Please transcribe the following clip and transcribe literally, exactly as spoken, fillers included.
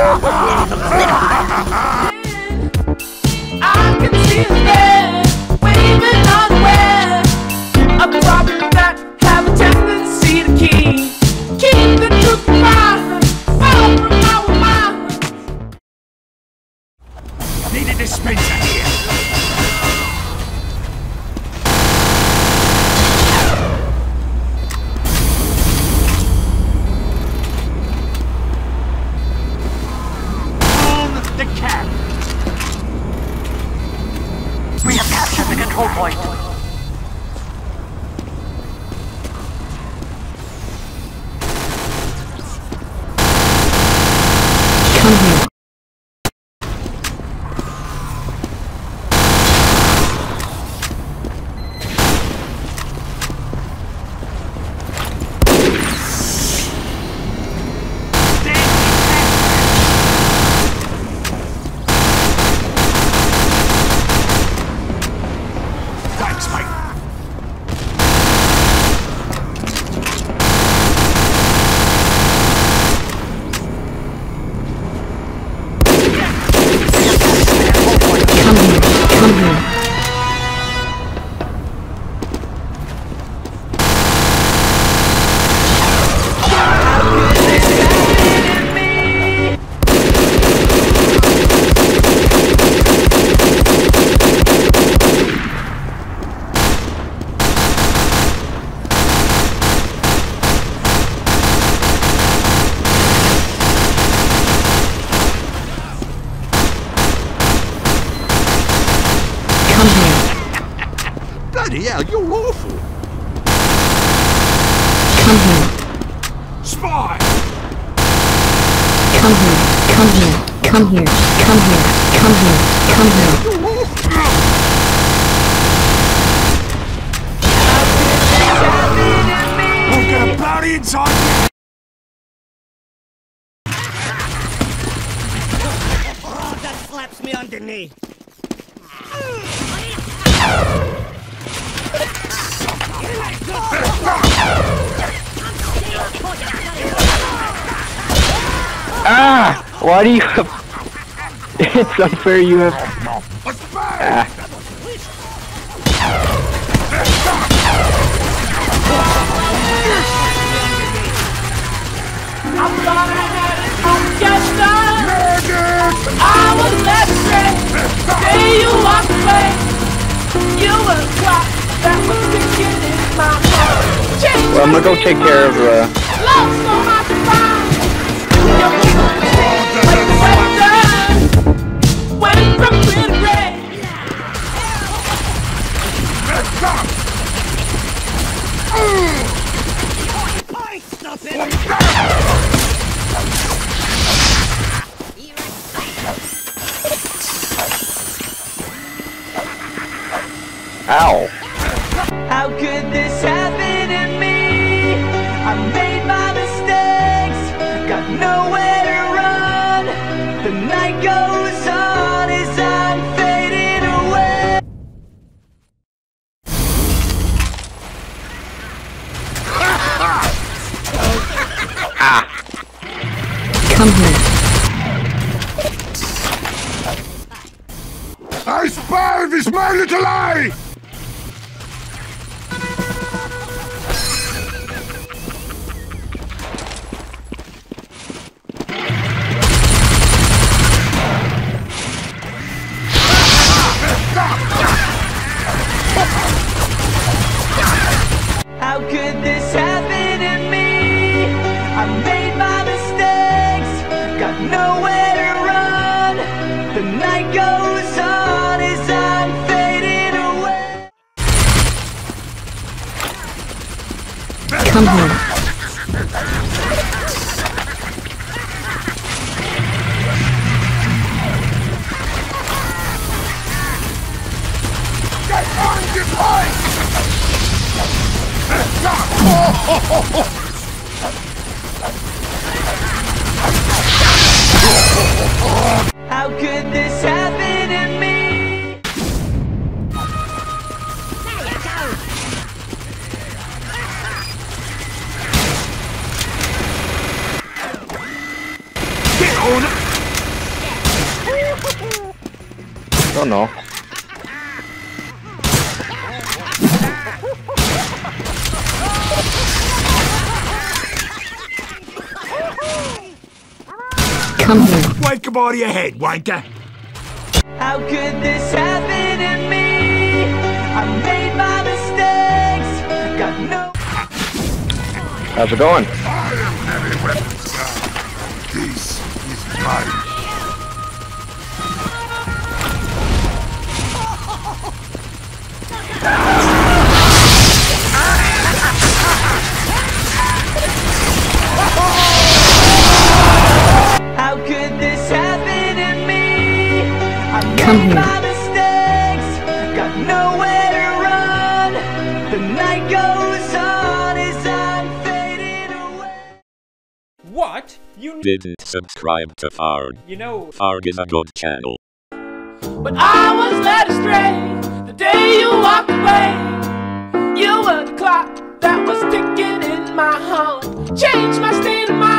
Ah! Why do you have... It's unfair you have... Ah. I'm sorry, I'm just done. I was desperate. Say you walked away. You were caught. That was the kid in my heart. Well, I'm gonna go take care of, uh... Lost on my spine. Ow. How could this happen to me? I made my mistakes, got nowhere to run. The night goes on as I'm fading away. Come here. I spy this my little eye! Come home. Get on your point! How could this happen to me? Oh no! Oh no. Come here. Wake up out of your head, wanker. How could this happen to me? I made my mistakes. Got no. How's it going? I am heavy weapons. This is mine. How could this happen to me? I made my mistakes, got nowhere to run. The night goes on as I'm fading away. What? You didn't subscribe to FARG. You know, FARG is a good channel. But I was led astray the day you walked away. You were the clock that was ticking in my home. Changed my state of mind.